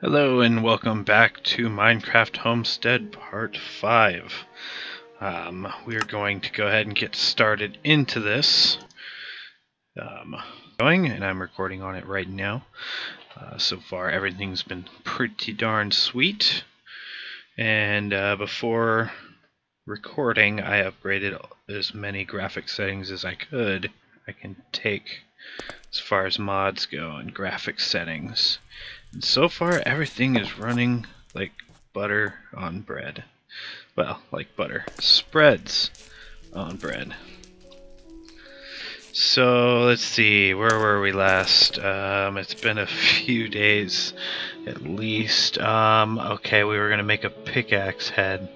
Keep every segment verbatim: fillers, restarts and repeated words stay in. Hello and welcome back to Minecraft Homestead Part five. Um, we're going to go ahead and get started into this. Um, going, and I'm recording on it right now. Uh, so far everything's been pretty darn sweet. And uh, before recording I upgraded as many graphic settings as I could. I can take as far as mods go and graphic settings. And so far everything is running like butter on bread. Well, like butter. Spreads on bread. So let's see, where were we last? Um, it's been a few days at least. Um, okay, we were gonna make a pickaxe head,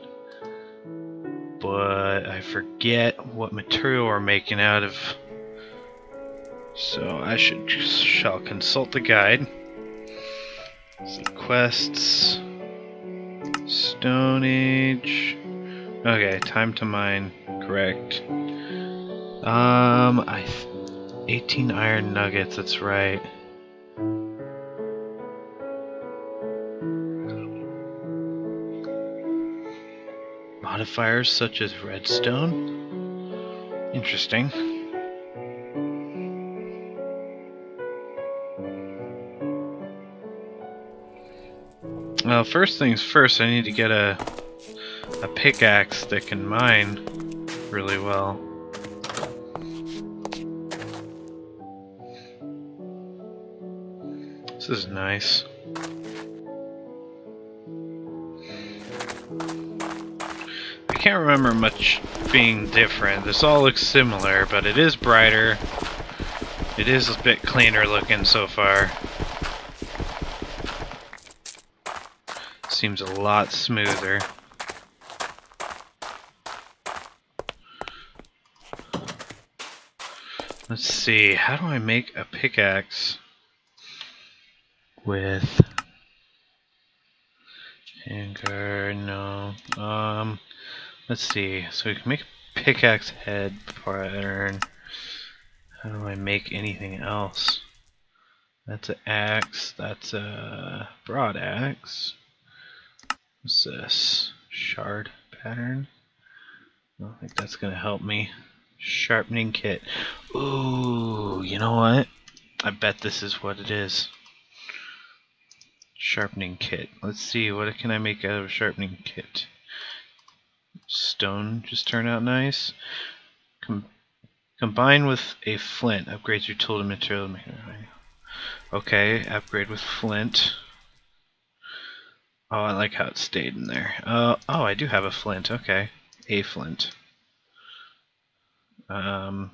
but I forget what material we're making out of. So I should shall consult the guide. So quests, Stone Age. Okay, time to mine. Correct. Um, I th eighteen iron nuggets. That's right. Modifiers such as redstone. Interesting. Well, first things first, I need to get a a pickaxe that can mine really well. This is nice. I can't remember much being different. This all looks similar, but it is brighter. It is a bit cleaner looking so far. Seems a lot smoother. Let's see, how do I make a pickaxe with anger? No. Um, let's see, so we can make a pickaxe head pattern. How do I make anything else? That's an axe, that's a broad axe. What's this? Shard pattern? I don't think that's gonna help me. Sharpening kit. Ooh, you know what? I bet this is what it is. Sharpening kit. Let's see, what can I make out of a sharpening kit? Stone just turned out nice. Com combine with a flint. Upgrades your tool to material. Okay, upgrade with flint. Oh, I like how it stayed in there. Uh, oh, I do have a flint. Okay, a flint. Um,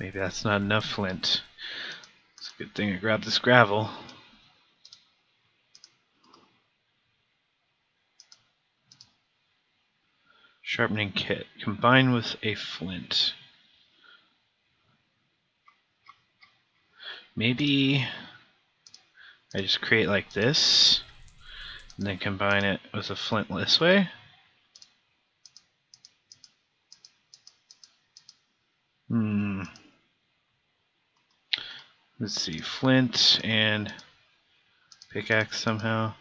maybe that's not enough flint. It's a good thing I grabbed this gravel. Sharpening kit. Combined with a flint. Maybe I just create like this, and then combine it with a flint this way. Hmm. Let's see, flint and pickaxe somehow.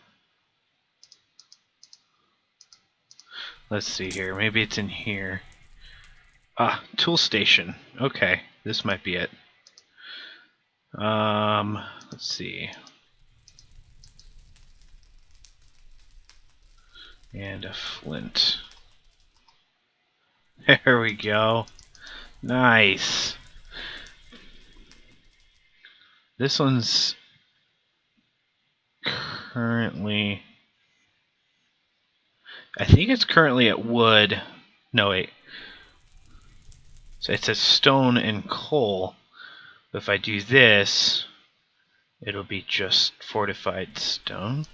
Let's see here, maybe it's in here. Ah, tool station. Okay, this might be it. Um, let's see. And a flint. There we go. Nice. This one's currently, I think it's currently at wood. No, wait. So it says stone and coal. But if I do this, it'll be just fortified stone.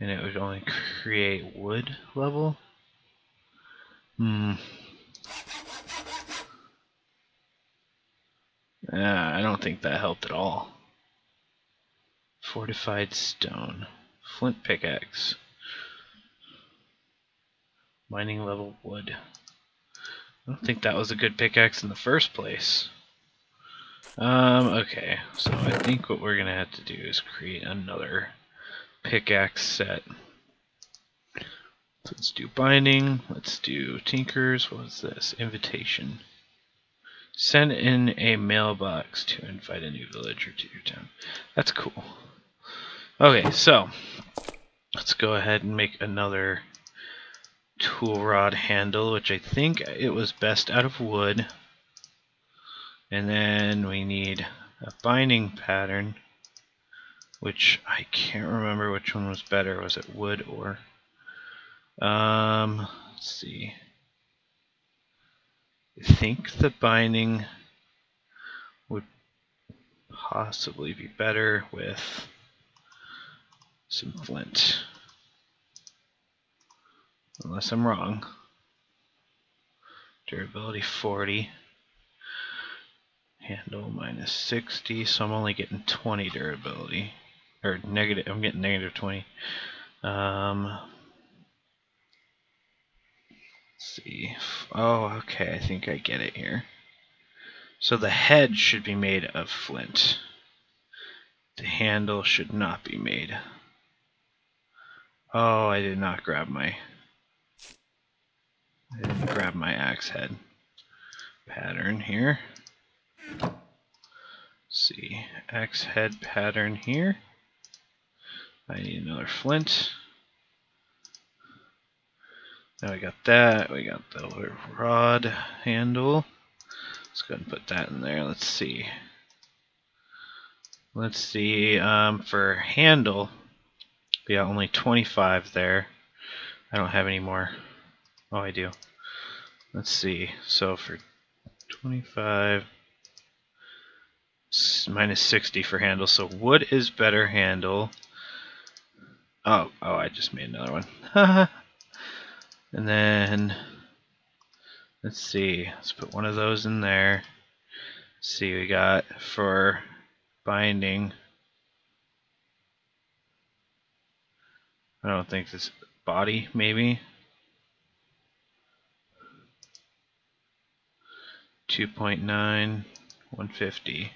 And it would only create wood level. Hmm. Ah, I don't think that helped at all. Fortified stone. Flint pickaxe. Mining level wood. I don't think that was a good pickaxe in the first place. Um, okay, so I think what we're gonna have to do is create another pickaxe set. So let's do binding, let's do tinkers, what is this? Invitation. Send in a mailbox to invite a new villager to your town. That's cool. Okay, so let's go ahead and make another tool rod handle, which I think it was best out of wood. And then we need a binding pattern, which I can't remember which one was better. Was it wood or? Um, let's see. I think the binding would possibly be better with some flint, unless I'm wrong. Durability forty, handle minus sixty, so I'm only getting twenty durability, or negative. I'm getting negative twenty. Um, see. Oh, okay, I think I get it here. So the head should be made of flint. The handle should not be made. Oh, I did not grab my I didn't grab my axe head pattern here. Let's see, axe head pattern here. I need another flint. Now we got that, we got the rod handle. Let's go ahead and put that in there. Let's see. Let's see, um, for handle, we got only twenty-five there. I don't have any more. Oh, I do. Let's see. So for twenty-five, minus sixty for handle. So wood is better handle. Oh, oh, I just made another one. Haha. And then, let's see, let's put one of those in there. Let's see, we got for binding. I don't think this body, maybe. two point nine, one fifty.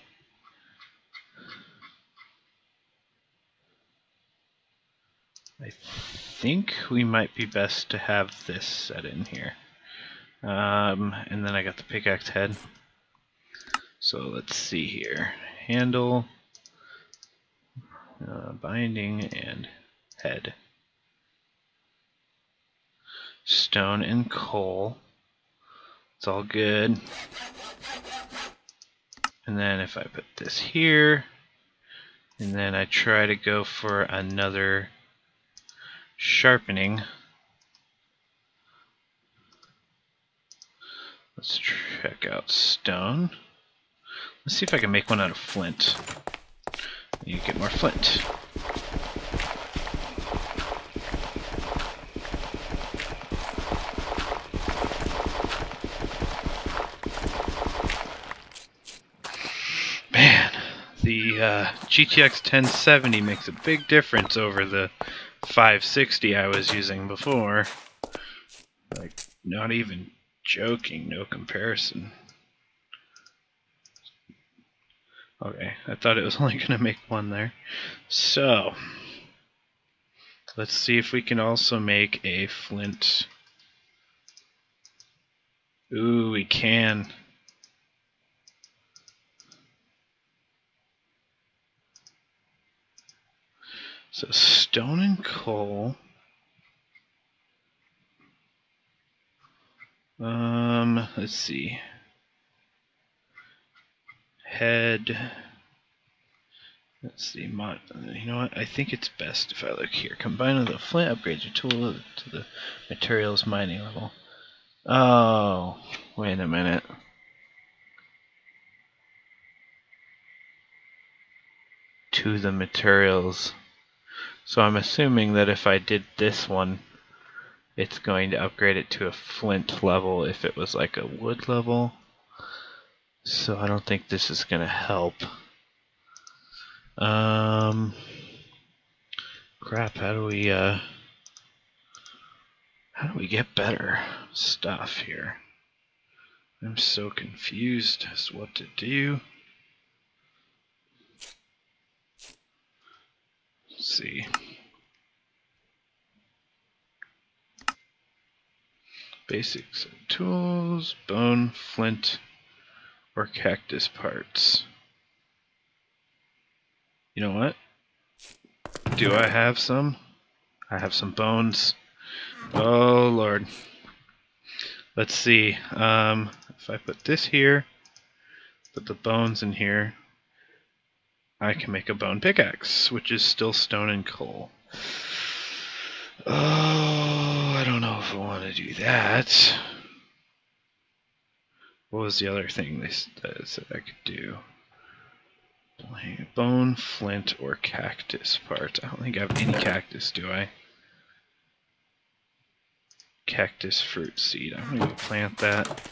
I think we might be best to have this set in here. Um, and then I got the pickaxe head. So let's see here. Handle, uh, binding, and head. Stone and coal. It's all good. And then if I put this here, and then I try to go for another sharpening. Let's check out stone. Let's see if I can make one out of flint. You get more flint. Man, the uh, G T X ten seventy makes a big difference over the five sixty I was using before. Like, not even joking, no comparison. Okay, I thought it was only gonna make one there. So let's see if we can also make a flint. Ooh, we can. So stone and coal. Um, let's see. Head. Let's see. Mod, you know what? I think it's best if I look here. Combine with the flint, upgrade your tool to the materials mining level. Oh, wait a minute. To the materials. So I'm assuming that if I did this one, it's going to upgrade it to a flint level if it was like a wood level. So I don't think this is going to help. Um, crap, how do we, uh, how do we get better stuff here? I'm so confused as what to do. Let's see. Basics of tools, bone, flint, or cactus parts. You know what? Do I have some? I have some bones. Oh Lord. Let's see. Um, if I put this here, put the bones in here, I can make a bone pickaxe, which is still stone and coal. Oh, I don't know if I want to do that. What was the other thing they said I could do? Bone, flint, or cactus part. I don't think I have any cactus, do I? Cactus fruit seed. I'm gonna go plant that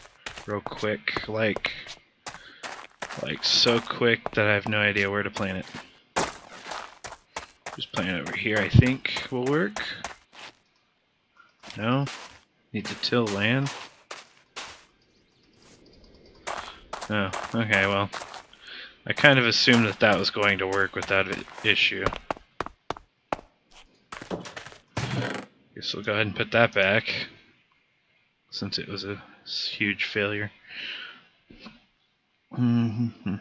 real quick. Like, like so quick that I have no idea where to plant it. Just plant it over here, I think will work. No? Need to till land? Oh, okay, well. I kind of assumed that that was going to work without an issue. Guess we'll go ahead and put that back, since it was a huge failure. I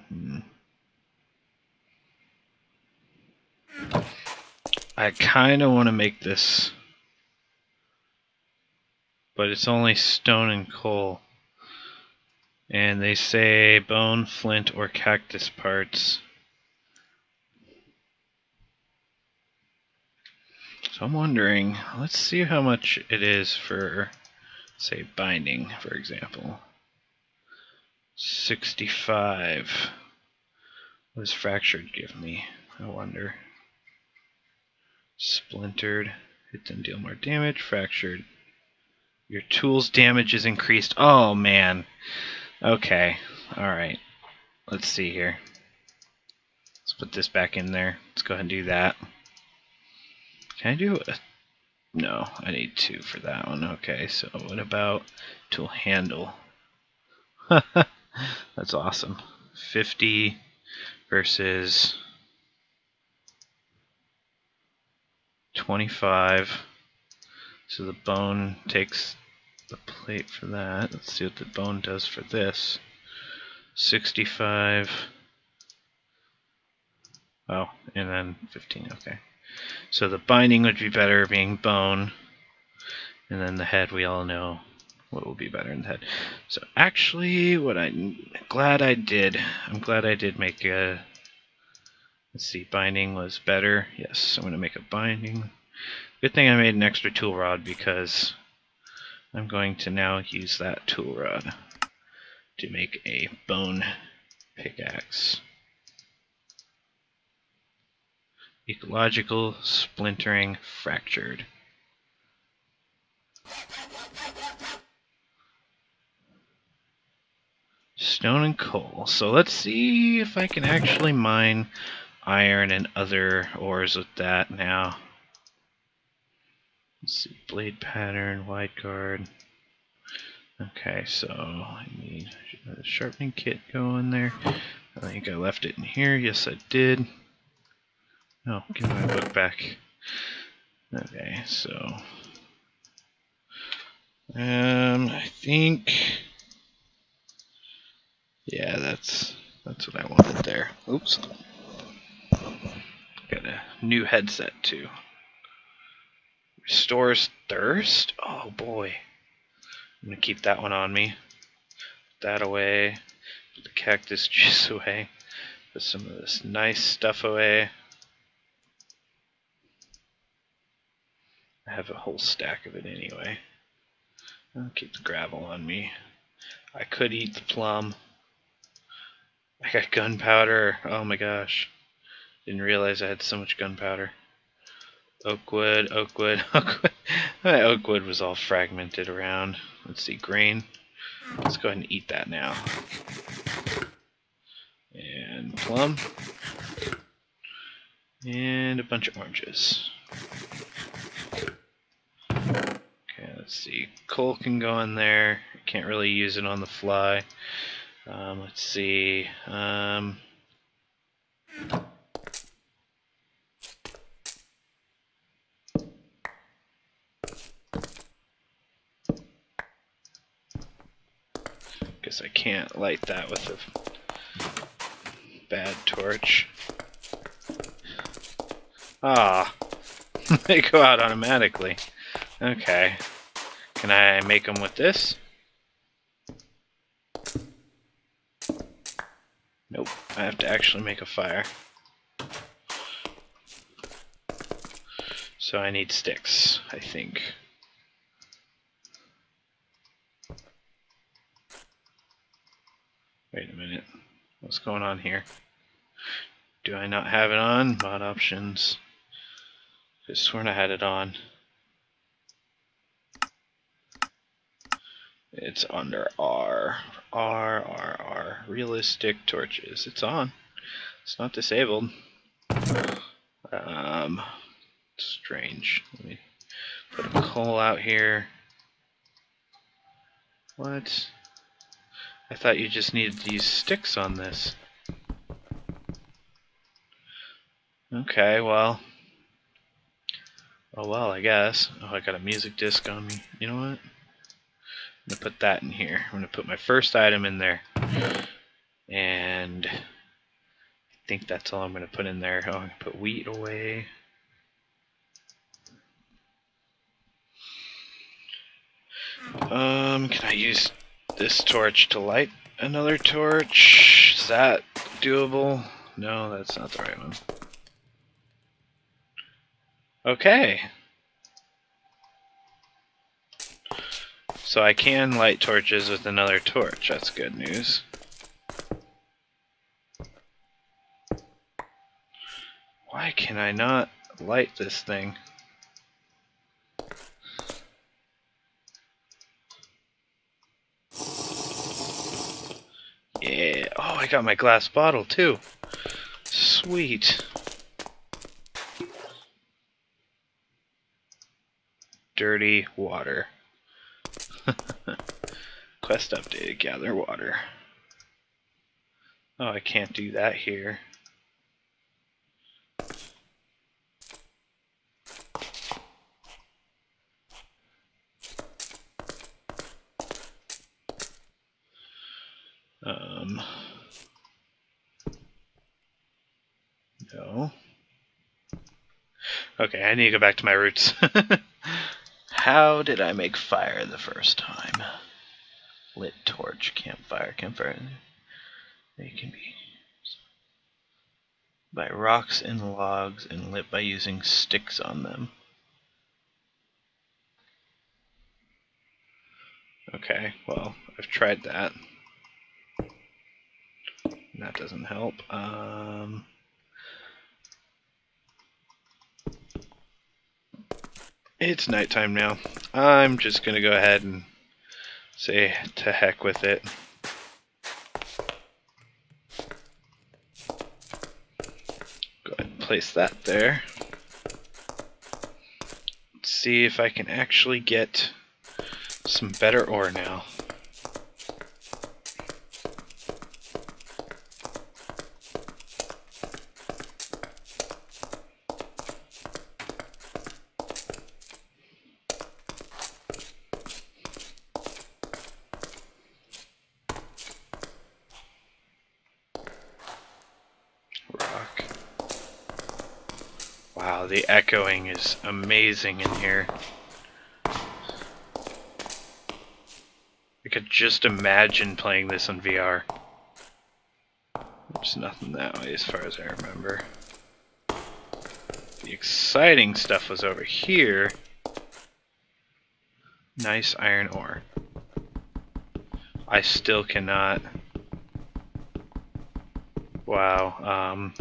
kind of want to make this, but it's only stone and coal. And they say bone, flint, or cactus parts. So I'm wondering, let's see how much it is for, say, binding, for example. sixty-five. What does fractured give me? I wonder. Splintered. Hit and deal more damage. Fractured. Your tool's damage is increased. Oh, man. Okay, alright. Let's see here. Let's put this back in there. Let's go ahead and do that. Can I do a... No, I need two for that one. Okay, so what about tool handle? That's awesome. fifty versus twenty-five. So the bone takes... the plate for that. Let's see what the bone does for this. sixty-five. Oh, and then fifteen. Okay. So the binding would be better being bone. And then the head, we all know what will be better in the head. So actually, what I'm glad I did. I'm glad I did make a... Let's see, binding was better. Yes, I'm going to make a binding. Good thing I made an extra tool rod, because... I'm going to now use that tool rod to make a bone pickaxe. Ecological, splintering, fractured. Stone and coal. So let's see if I can actually mine iron and other ores with that now. Let's see, blade pattern, wide guard. Okay, so I need a sharpening kit go in there. I think I left it in here. Yes, I did. No, oh, give my book back. Okay, so um, I think yeah, that's that's what I wanted there. Oops, got a new headset too. Restores thirst? Oh boy. I'm going to keep that one on me. Put that away. Put the cactus juice away. Put some of this nice stuff away. I have a whole stack of it anyway. I'll keep the gravel on me. I could eat the plum. I got gunpowder. Oh my gosh. Didn't realize I had so much gunpowder. Oakwood, oakwood, oakwood. Oakwood was all fragmented around. Let's see, grain. Let's go ahead and eat that now. And plum. And a bunch of oranges. Okay, let's see. Coal can go in there. can't really use it on the fly. Um, let's see. Um, guess I can't light that with a bad torch. Ah, they go out automatically. Okay. Can I make them with this? Nope, I have to actually make a fire. So I need sticks, I think. Wait a minute. What's going on here? Do I not have it on? Mod options. I could have sworn I had it on. It's under R. R, R, R. Realistic torches. It's on. It's not disabled. Um, strange. Let me put a coal out here. What? I thought you just needed these sticks on this. Okay, well. Oh well, I guess. Oh, I got a music disc on me. You know what? I'm going to put that in here. I'm going to put my first item in there. And I think that's all I'm going to put in there. Oh, I'm going to put wheat away. Um, can I use this torch to light another torch? Is that doable? No, that's not the right one. Okay. So I can light torches with another torch. That's good news. Why can I not light this thing? Yeah. Oh, I got my glass bottle too. Sweet. Dirty water. Quest updated, gather water. Oh, I can't do that here. Um, no. Okay, I need to go back to my roots. How did I make fire the first time? Lit torch, campfire, campfire. They can be by rocks and logs and lit by using sticks on them. Okay, well, I've tried that. That doesn't help. Um... It's nighttime now. I'm just gonna go ahead and say to heck with it. Go ahead and place that there. Let's see if I can actually get some better ore now. Wow, the echoing is amazing in here. I could just imagine playing this on V R. There's nothing that way as far as I remember. The exciting stuff was over here. Nice iron ore. I still cannot... Wow, um...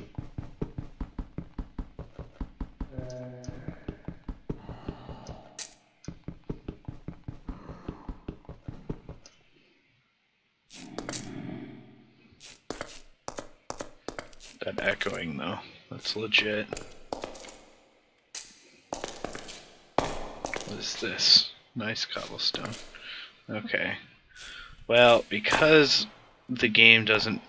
That echoing though, that's legit. What is this? Nice cobblestone. Okay. Well, because the game doesn't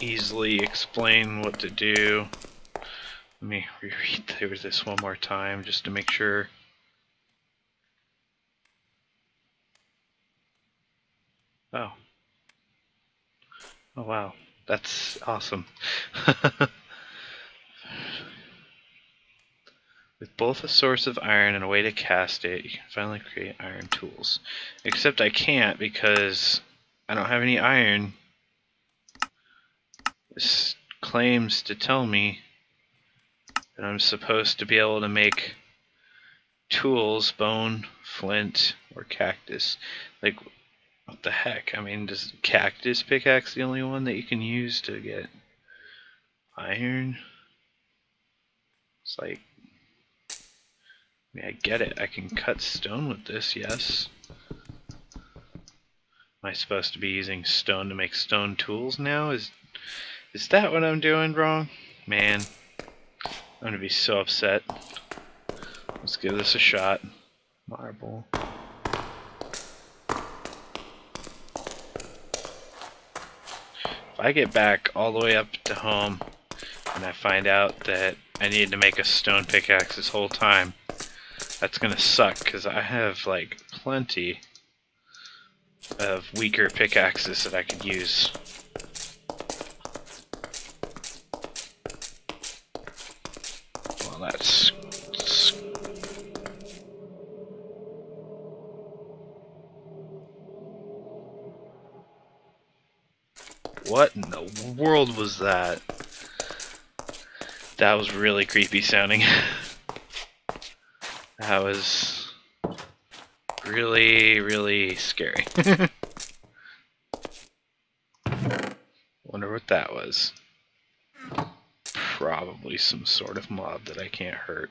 easily explain what to do, let me reread through this one more time just to make sure. Oh. Oh wow, that's awesome. With both a source of iron and a way to cast it, you can finally create iron tools. Except I can't because I don't have any iron. This claims to tell me that I'm supposed to be able to make tools, bone, flint, or cactus. Like, what the heck? I mean, does cactus pickaxe the only one that you can use to get iron? It's like, I mean, I get it. I can cut stone with this, yes. Am I supposed to be using stone to make stone tools now? Is is that what I'm doing wrong? Man, I'm gonna be so upset. Let's give this a shot. Marble. If I get back all the way up to home and I find out that I need to make a stone pickaxe this whole time, that's gonna suck, because I have like plenty of weaker pickaxes that I could use. Well, that's... what in the world was that? That was really creepy sounding. That was really, really scary. Wonder what that was. Probably some sort of mob that I can't hurt.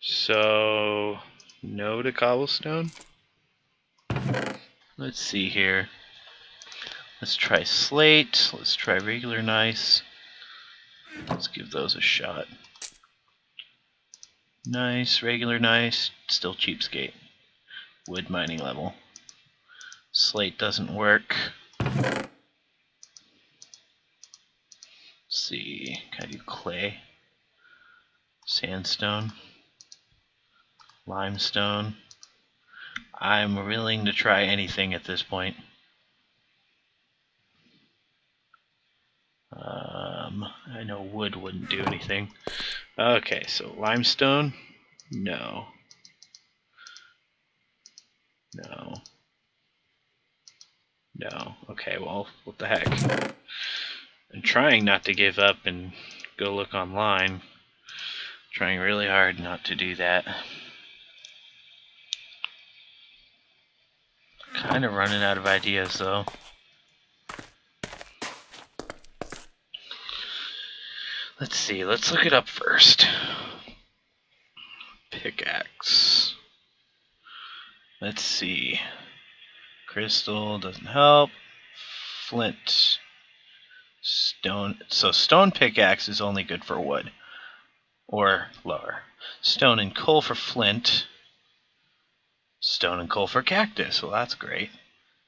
So, no to cobblestone? Let's see here. Let's try slate. Let's try regular nice. Let's give those a shot. Nice, regular nice, still cheapskate. Wood mining level. Slate doesn't work. Let's see, can I do clay? Sandstone. Limestone. I'm willing to try anything at this point. Um, I know wood wouldn't do anything. Okay, so limestone? No. No. No. Okay, well, what the heck? I'm trying not to give up and go look online. I'm trying really hard not to do that. Kind of running out of ideas, though. Let's see, let's look it up first. Pickaxe. Let's see. Crystal doesn't help. Flint. Stone. So stone pickaxe is only good for wood. Or lower. Stone and coal for flint. Stone and coal for cactus. Well, that's great.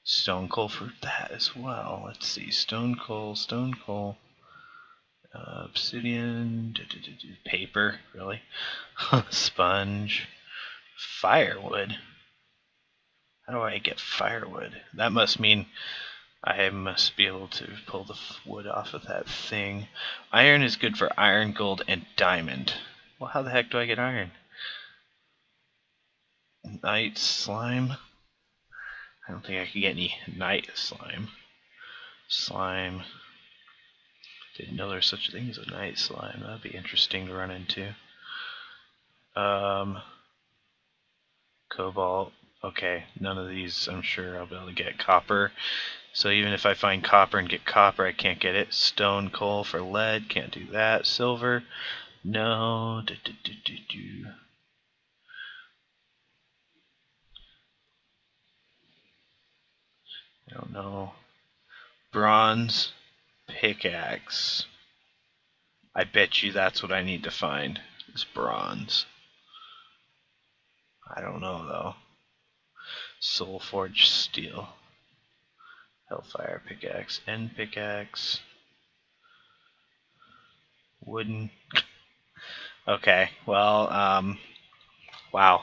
Stone coal for that as well. Let's see. Stone coal, stone coal. Uh, obsidian, do, do, do, do, paper, really, sponge, firewood. How do I get firewood? That must mean I must be able to pull the wood off of that thing. Iron is good for iron, gold, and diamond. Well, how the heck do I get iron? Night slime? I don't think I could get any night slime. Slime. Didn't know there's such a thing as a night slime. That'd be interesting to run into. Um, cobalt. Okay, none of these I'm sure I'll be able to get. Copper. So even if I find copper and get copper, I can't get it. Stone, coal for lead. Can't do that. Silver. No. Do, do, do, do, do. I don't know. Bronze. Pickaxe. I bet you that's what I need to find, is bronze. I don't know though. Soul Forge Steel, Hellfire Pickaxe, End Pickaxe, Wooden. Okay, well, um, wow.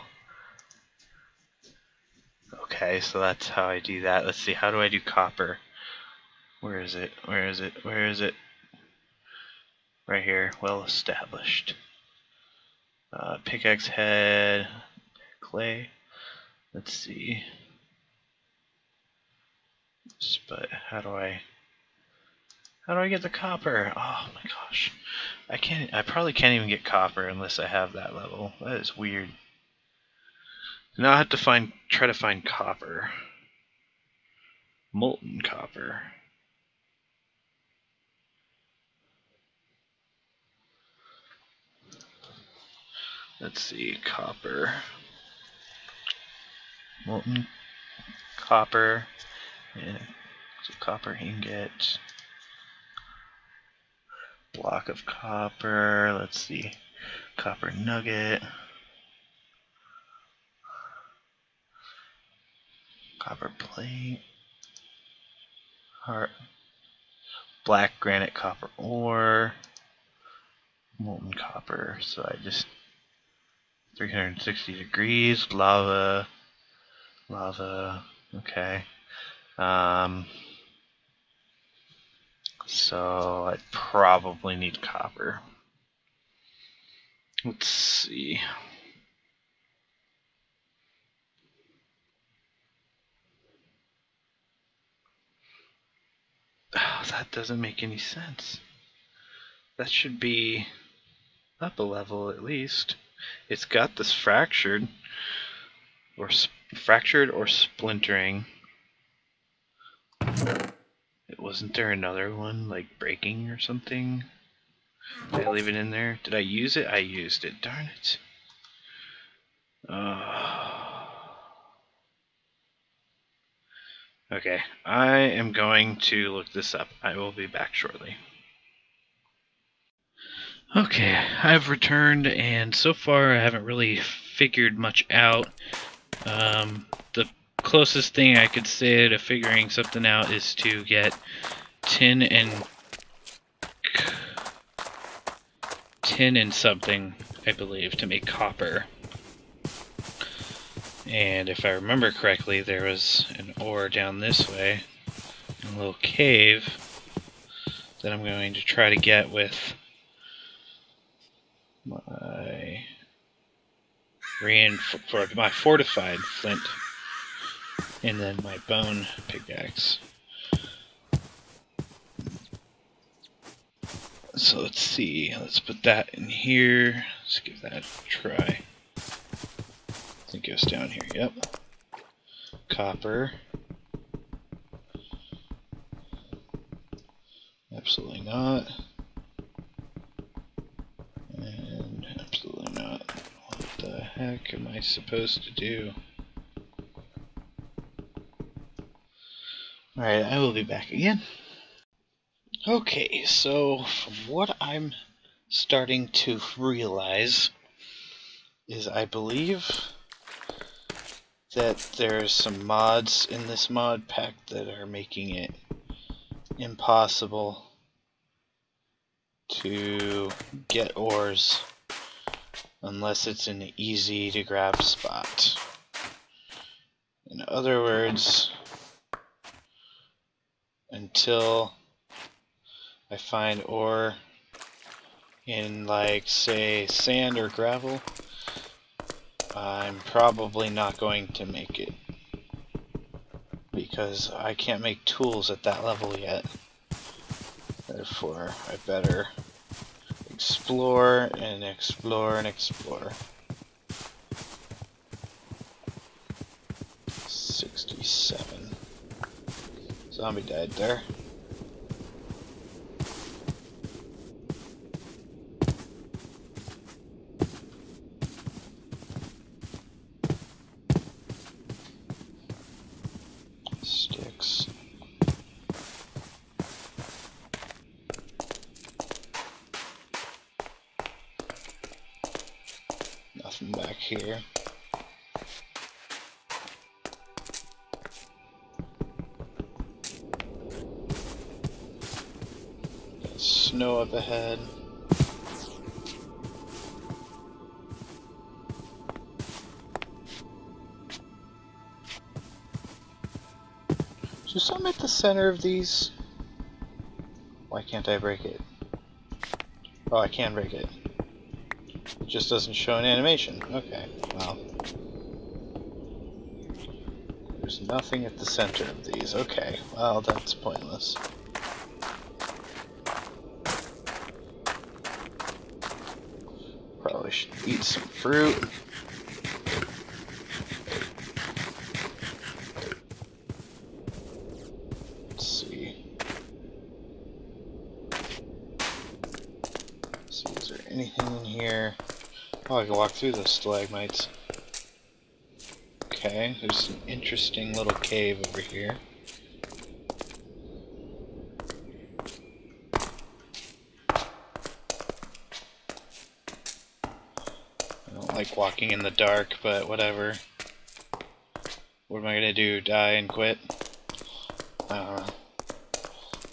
Okay, so that's how I do that. Let's see, how do I do copper? Where is it? Where is it? Where is it? Right here, well established. Uh, pickaxe head, clay. Let's see. But how do I? How do I get the copper? Oh my gosh, I can't. I probably can't even get copper unless I have that level. That is weird. Now I have to find. Try to find copper. Molten copper. Let's see, copper, molten copper, and yeah, so copper ingot, block of copper. Let's see, copper nugget, copper plate, heart, black granite, copper ore, molten copper. So I just three hundred sixty degrees, lava, lava, okay. Um, so I probably need copper. Let's see. Oh, that doesn't make any sense. That should be up a level at least. It's got this fractured or sp fractured or splintering. It wasn't there another one like breaking or something? Did I leave it in there? Did I use it? I used it. Darn it. Uh, okay, I am going to look this up. I will be back shortly. Okay, I've returned, and so far I haven't really figured much out. Um, the closest thing I could say to figuring something out is to get tin and tin and something, I believe, to make copper. And if I remember correctly, there was an ore down this way, a little cave that I'm going to try to get with my reinforced, my fortified flint, and then my bone pickaxe. So let's see. Let's put that in here. Let's give that a try. I think it goes down here. Yep. Copper. Absolutely not. Heck am I supposed to do? Alright, I will be back again. Okay, so from what I'm starting to realize is I believe that there's some mods in this mod pack that are making it impossible to get ores unless it's an easy to grab spot. In other words, until I find ore in, like, say, sand or gravel, I'm probably not going to make it, because I can't make tools at that level yet. Therefore, I better explore and explore and explore. sixty-seven. Zombie died there. Back here. snow up ahead. Is there something at the center of these? Why can't I break it? Oh, I can break it. It just doesn't show an animation. Okay, well. There's nothing at the center of these. Okay, well, that's pointless. Probably should eat some fruit. I can walk through those stalagmites. Okay, there's an interesting little cave over here. I don't like walking in the dark, but whatever. What am I gonna do? Die and quit? I don't know.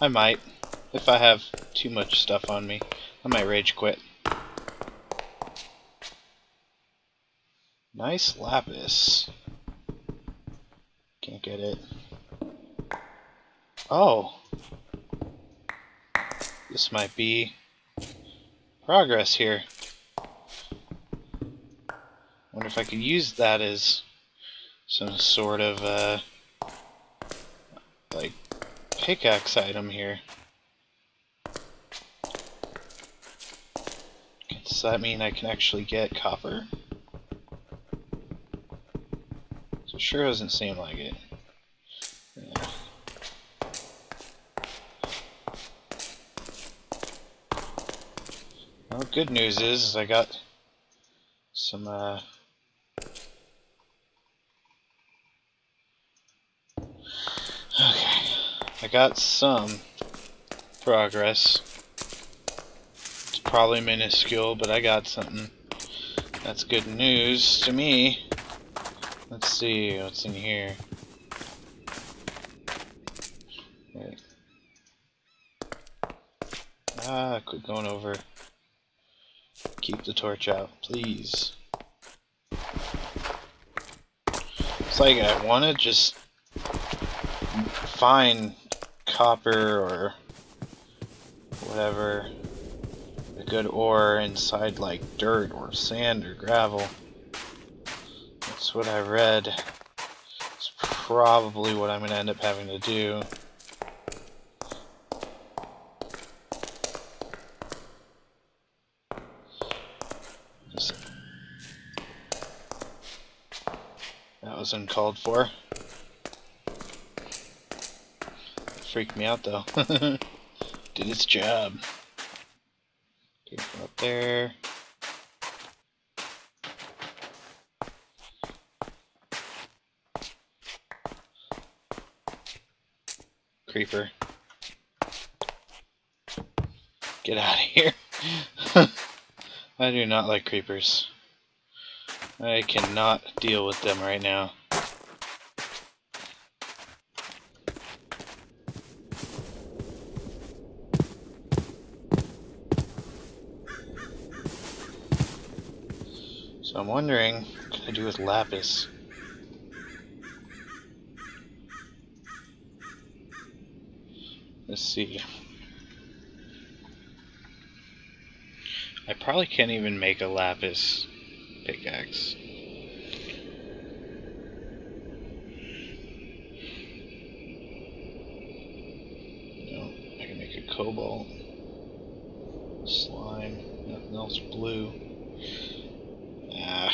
I might. If I have too much stuff on me, I might rage quit. Nice lapis. Can't get it. Oh! This might be progress here. Wonder if I could use that as some sort of, uh, like, pickaxe item here. Does that mean I can actually get copper? Sure doesn't seem like it. Yeah. Well, good news is, is I got some uh, okay, I got some progress. It's probably minuscule, but I got something. That's good news to me. Let's see what's in here. Wait. Ah, quit going over. Keep the torch out, please. It's like I want to just find copper or whatever, a good ore inside like dirt or sand or gravel. That's what I read. It's probably what I'm going to end up having to do. Just... that was uncalled for. It freaked me out though. Did its job. Okay, from up there. Creeper. Get out of here. I do not like creepers. I cannot deal with them right now. So I'm wondering what to do with lapis. Let's see. I probably can't even make a lapis pickaxe. No, I can make a cobalt slime. Nothing else blue. Ah.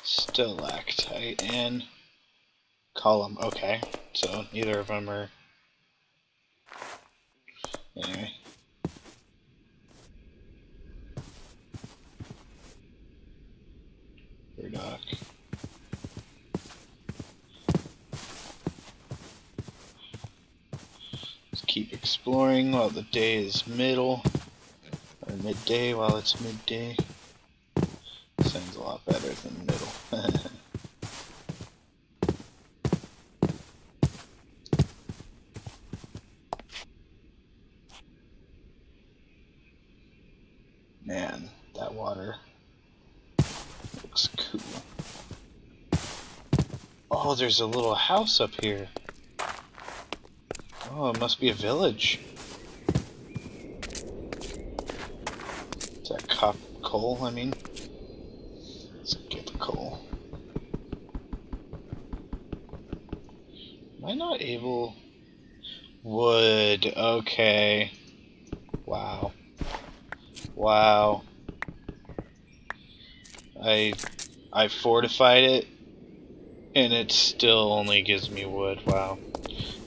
Stalactite and column. Okay, so neither of them are. Anyway. Burdock. Let's keep exploring while the day is middle, or midday while it's midday. Sounds a lot better than middle. Man, that water looks cool. Oh, there's a little house up here. Oh, it must be a village. Is that copper coal, I mean? Let's get the coal. Am I not able... Wood, okay. Wow. Wow. I... I fortified it, and it still only gives me wood, wow.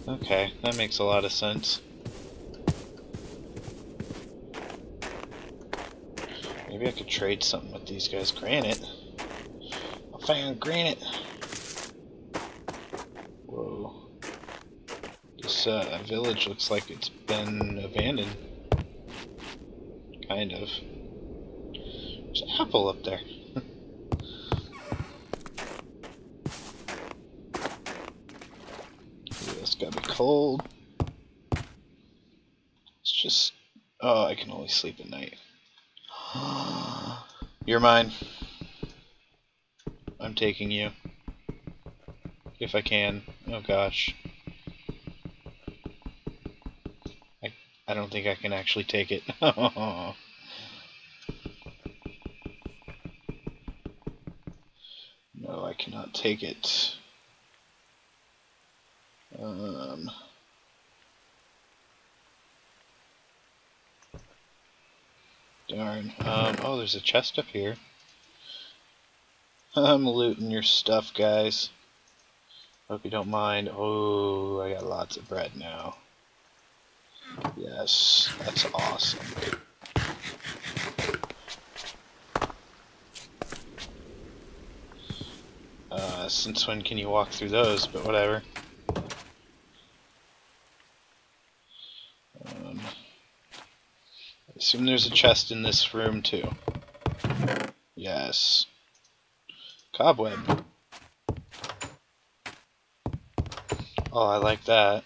Okay, that makes a lot of sense. Maybe I could trade something with these guys. Granite. I found granite. Whoa. This uh, village looks like it's been abandoned. Kind of. There's an apple up there. Gotta be cold. It's just... Oh, I can only sleep at night. You're mine. I'm taking you. If I can. Oh gosh. I, I don't think I can actually take it. Oh. No, I cannot take it. Um, darn. Um, oh, there's a chest up here. I'm looting your stuff, guys. Hope you don't mind. Oh, I got lots of bread now. Yes, that's awesome. Uh, since when can you walk through those? But whatever. Assume there's a chest in this room too. Yes. Cobweb. Oh, I like that.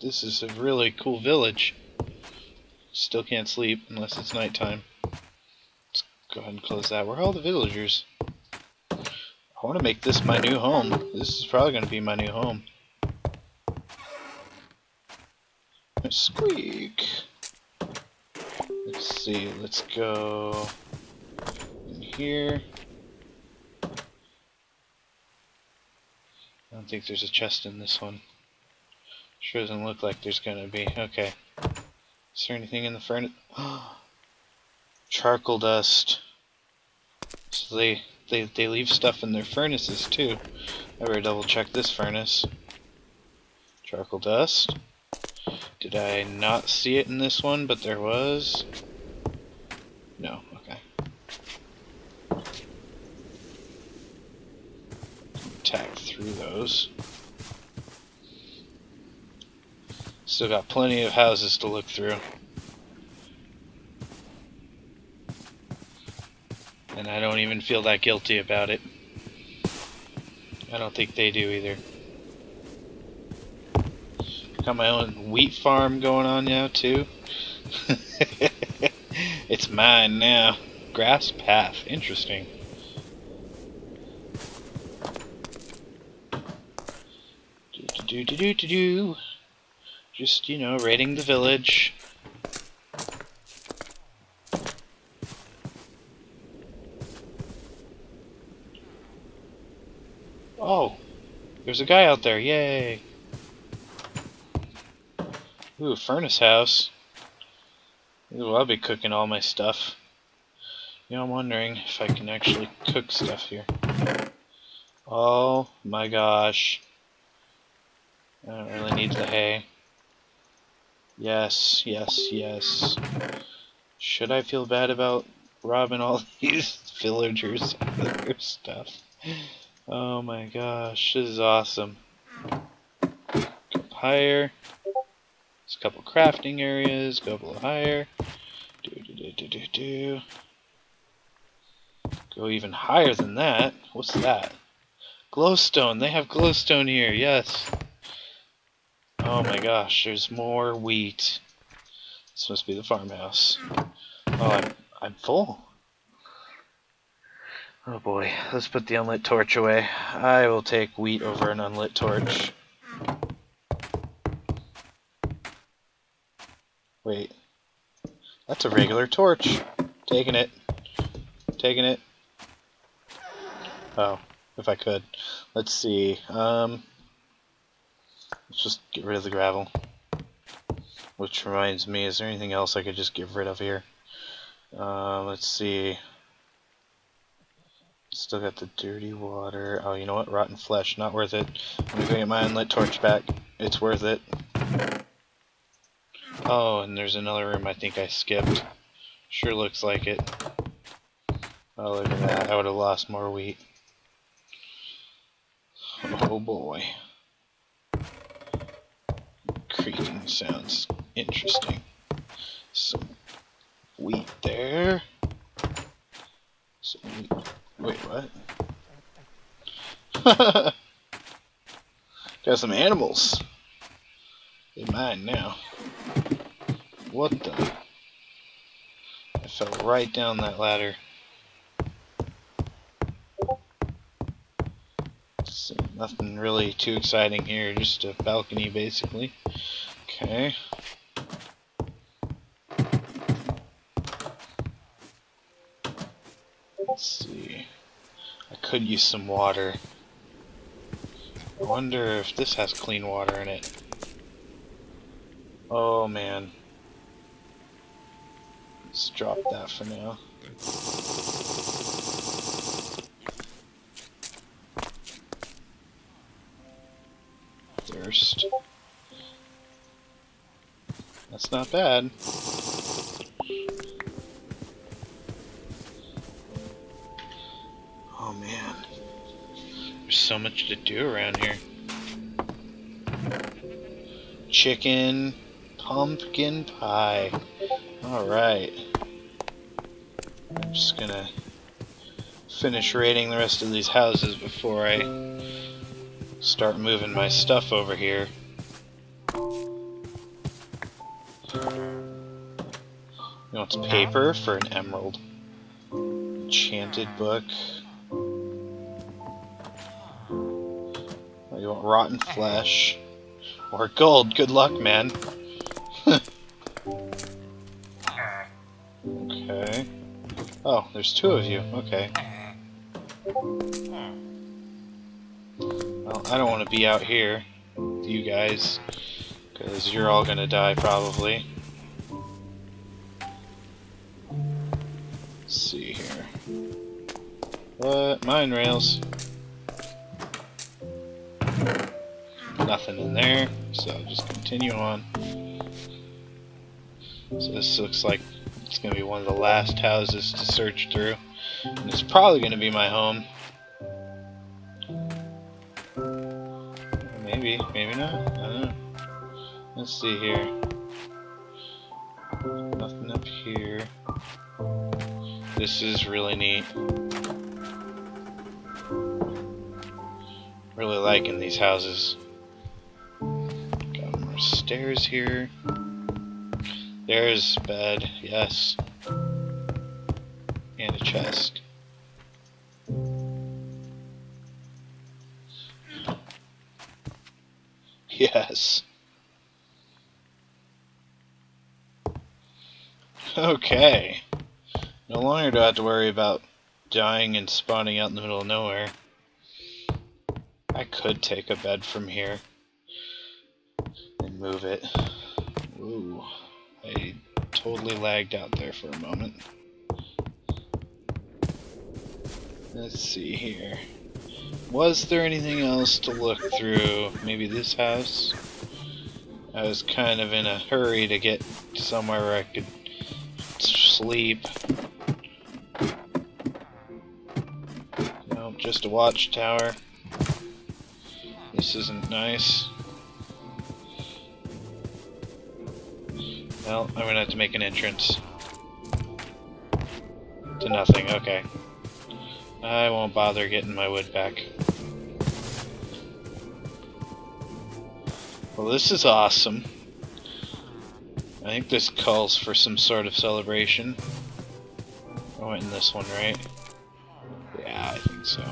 This is a really cool village. Still can't sleep unless it's nighttime. Let's go ahead and close that. Where are all the villagers? I want to make this my new home. This is probably going to be my new home. Squeak. Let's see, let's go in here. I don't think there's a chest in this one. Sure doesn't look like there's gonna be. Okay. Is there anything in the furnace? Charcoal dust. So they, they they leave stuff in their furnaces too. I better double check this furnace. Charcoal dust. Did I not see it in this one, but there was? No, okay. Attack through those. Still got plenty of houses to look through. And I don't even feel that guilty about it. I don't think they do either. Got my own wheat farm going on now too. It's mine now. Grass path, interesting. Do do do do do do. Just, you know, raiding the village. Oh, there's a guy out there! Yay! Ooh, a furnace house. Ooh, I'll be cooking all my stuff. You know, I'm wondering if I can actually cook stuff here. Oh my gosh. I don't really need the hay. Yes, yes, yes. Should I feel bad about robbing all these villagers of their stuff? Oh my gosh, this is awesome. higher. There's a couple crafting areas. Go up a little higher. Do, do, do, do, do, do. Go even higher than that. What's that? Glowstone. They have glowstone here. Yes. Oh my gosh. There's more wheat. This must be the farmhouse. Oh, I'm, I'm full. Oh boy. Let's put the unlit torch away. I will take wheat over an unlit torch. Wait. That's a regular torch. Taking it. Taking it. Oh. If I could. Let's see. Um, let's just get rid of the gravel. Which reminds me, is there anything else I could just get rid of here? Uh, let's see. Still got the dirty water. Oh, you know what? Rotten flesh. Not worth it. I'm going to go get my unlit torch back. It's worth it. Oh, and there's another room I think I skipped. Sure looks like it. Oh, look at that. I would have lost more wheat. Oh boy. Creaking sounds interesting. Some wheat there. Some wheat. Wait, what? Got some animals. They're mine now. What the? I fell right down that ladder. Nothing really too exciting here, just a balcony basically. Okay. Let's see. I could use some water. I wonder if this has clean water in it. Oh man. Let's drop that for now. Thirst. That's not bad. Oh man. There's so much to do around here. Chicken pumpkin pie. Alright. I'm just gonna finish raiding the rest of these houses before I start moving my stuff over here. You know, it's paper for an emerald. Enchanted book. Oh, you want rotten flesh. Or gold. Good luck, man. Okay. Oh, there's two of you. Okay. I don't want to be out here with you guys, because you're all gonna die probably. Let's see here. What? Mine rails. Nothing in there, so I'll just continue on. So this looks like it's gonna be one of the last houses to search through, and it's probably gonna be my home. Maybe, maybe not. I don't know. Let's see here. Nothing up here. This is really neat. Really liking these houses. Got more stairs here. There's a bed, yes. And a chest. Yes. Okay. No longer do I have to worry about dying and spawning out in the middle of nowhere. I could take a bed from here and move it. Ooh. I totally lagged out there for a moment. Let's see here. Was there anything else to look through? Maybe this house? I was kind of in a hurry to get somewhere where I could sleep. Nope, just a watchtower. This isn't nice. Well, I'm gonna have to make an entrance. To nothing, okay. I won't bother getting my wood back. Well, this is awesome. I think this calls for some sort of celebration. I went in this one, right? Yeah, I think so.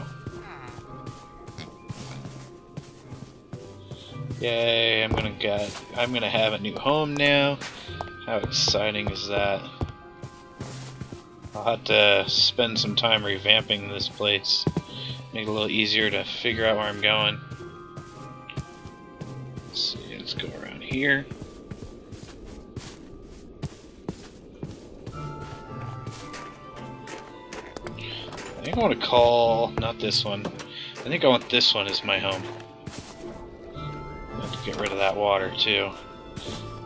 Yay, I'm gonna get I'm gonna have a new home now. How exciting is that? I'll have to spend some time revamping this place. Make it a little easier to figure out where I'm going. Let's see, let's go around here. I think I want to call, not this one. I think I want this one as my home. Get rid of that water too.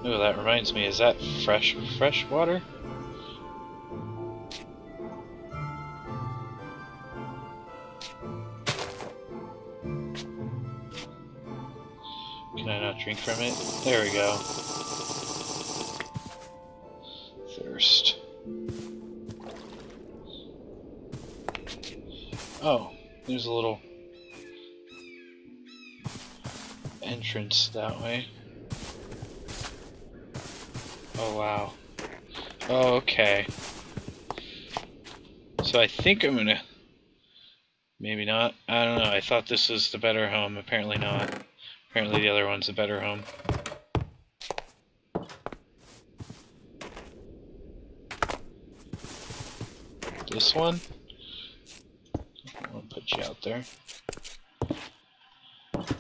Ooh, that reminds me, is that fresh fresh water? Can I not drink from it? There we go. Thirst. Oh, there's a little entrance that way. Oh wow. Oh, okay. So I think I'm gonna... Maybe not. I don't know. I thought this was the better home. Apparently not. Apparently the other one's the better home. This one? I'll put you out there.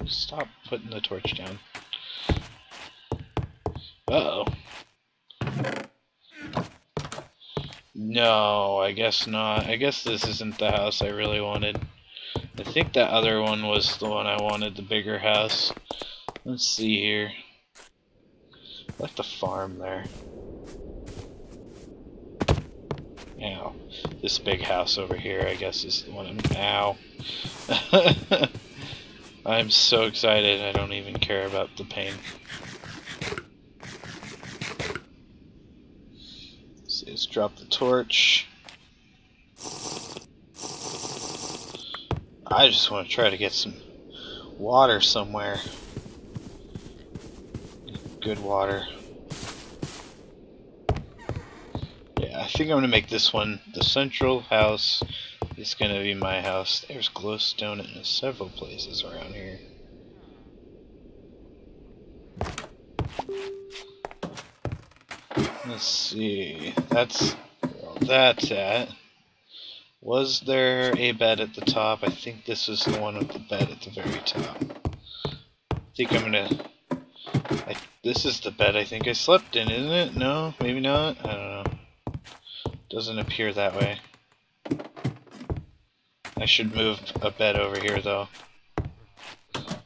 Stop putting the torch down. Uh-oh. No, I guess not. I guess this isn't the house I really wanted. I think that other one was the one I wanted, the bigger house. Let's see here. I left the farm there. Ow. This big house over here, I guess, is the one I'm... Ow. I'm so excited, I don't even care about the pain. Let's see, let's drop the torch. I just want to try to get some water somewhere. Good water. Yeah, I think I'm going to make this one the central house. It's gonna be my house. There's glowstone in several places around here. Let's see. That's well, that's that. Was there a bed at the top? I think this is the one with the bed at the very top. I think I'm gonna. I, this is the bed I think I slept in, isn't it? No, maybe not. I don't know. Doesn't appear that way. I should move a bed over here, though.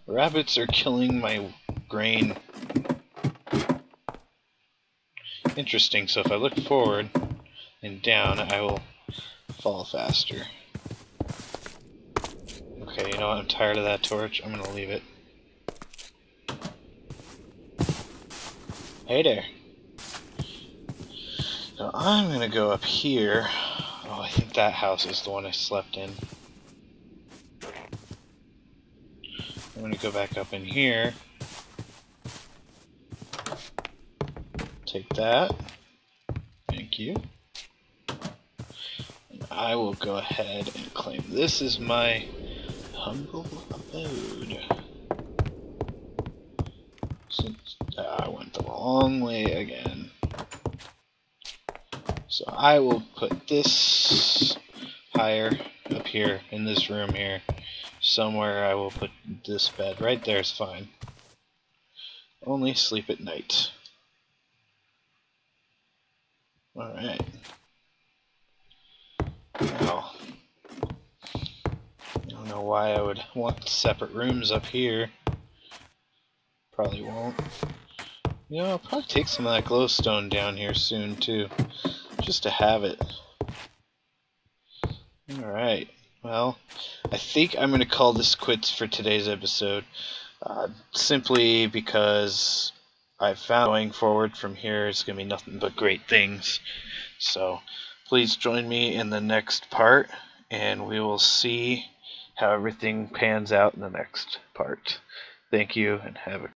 Rabbits are killing my grain. Interesting, so if I look forward and down, I will fall faster. Okay, you know what? I'm tired of that torch. I'm gonna leave it. Hey there. Now I'm gonna go up here. Oh, I think that house is the one I slept in. I'm gonna go back up in here. Take that. Thank you. And I will go ahead and claim this is my humble abode. Since I went the wrong way again. So I will put this higher up here in this room here. Somewhere I will put this bed. Right there is fine. Only sleep at night. Alright. Now, I don't know why I would want separate rooms up here. Probably won't. You know, I'll probably take some of that glowstone down here soon too. Just to have it. Alright. Well, I think I'm going to call this quits for today's episode, uh, simply because I've found going forward from here is going to be nothing but great things. So please join me in the next part, and we will see how everything pans out in the next part. Thank you, and have a